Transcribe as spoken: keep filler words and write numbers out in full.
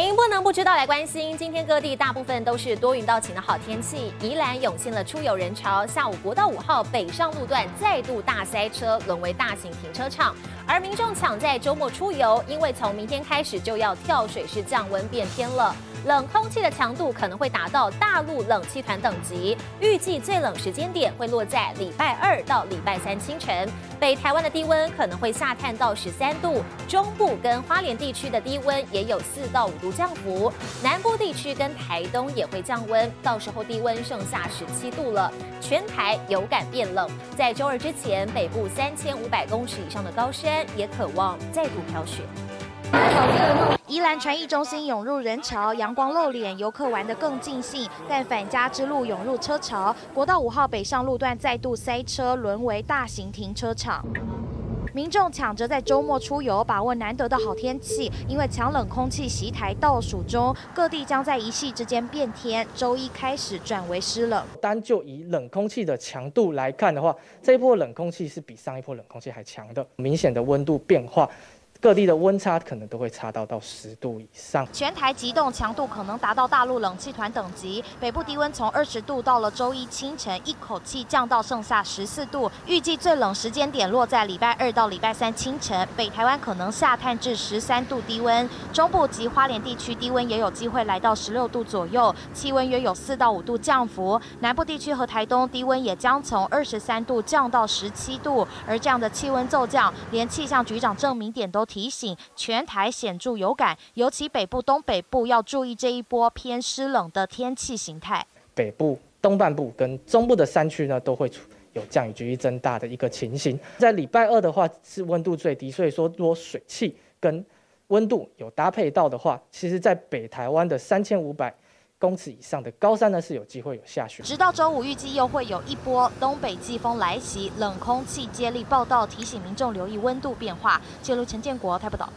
您不能不知道来关心，今天各地大部分都是多云到晴的好天气。宜兰涌现了出游人潮，下午国道五号北上路段再度大塞车，沦为大型停车场。而民众抢在周末出游，因为从明天开始就要跳水式降温变天了，冷空气的强度可能会达到大陆冷气团等级。预计最冷时间点会落在礼拜二到礼拜三清晨，北台湾的低温可能会下探到十三度，中部跟花莲地区的低温也有四到五。 度降幅，南部地区跟台东也会降温，到时候低温剩下十七度了，全台有感变冷。在周二之前，北部三千五百公尺以上的高山也可望再度飘雪。 宜兰传艺中心涌入人潮，阳光露脸，游客玩得更尽兴。但返家之路涌入车潮，国道五号北上路段再度塞车，沦为大型停车场。 民众抢着在周末出游，把握难得的好天气。因为强冷空气袭台倒数中，各地将在一夕之间变天。周一开始转为湿冷。单就以冷空气的强度来看的话，这一波冷空气是比上一波冷空气还强的，明显的温度变化。 各地的温差可能都会差到到十度以上，全台急冻强度可能达到大陆冷气团等级。北部低温从二十度到了周一清晨，一口气降到剩下十四度。预计最冷时间点落在礼拜二到礼拜三清晨，北台湾可能下探至十三度低温。中部及花莲地区低温也有机会来到十六度左右，气温约有四到五度降幅。南部地区和台东低温也将从二十三度降到十七度，而这样的气温骤降，连气象局长郑明典都 提醒全台显著有感，尤其北部、东北部要注意这一波偏湿冷的天气形态。北部、东半部跟中部的山区呢，都会有降雨几率增大的一个情形。在礼拜二的话是温度最低，所以说如果水汽跟温度有搭配到的话，其实在北台湾的三千五百 公尺以上的高山呢是有机会有下雪，直到周五预计又会有一波东北季风来袭，冷空气接力报道提醒民众留意温度变化。记录陈建国台报道。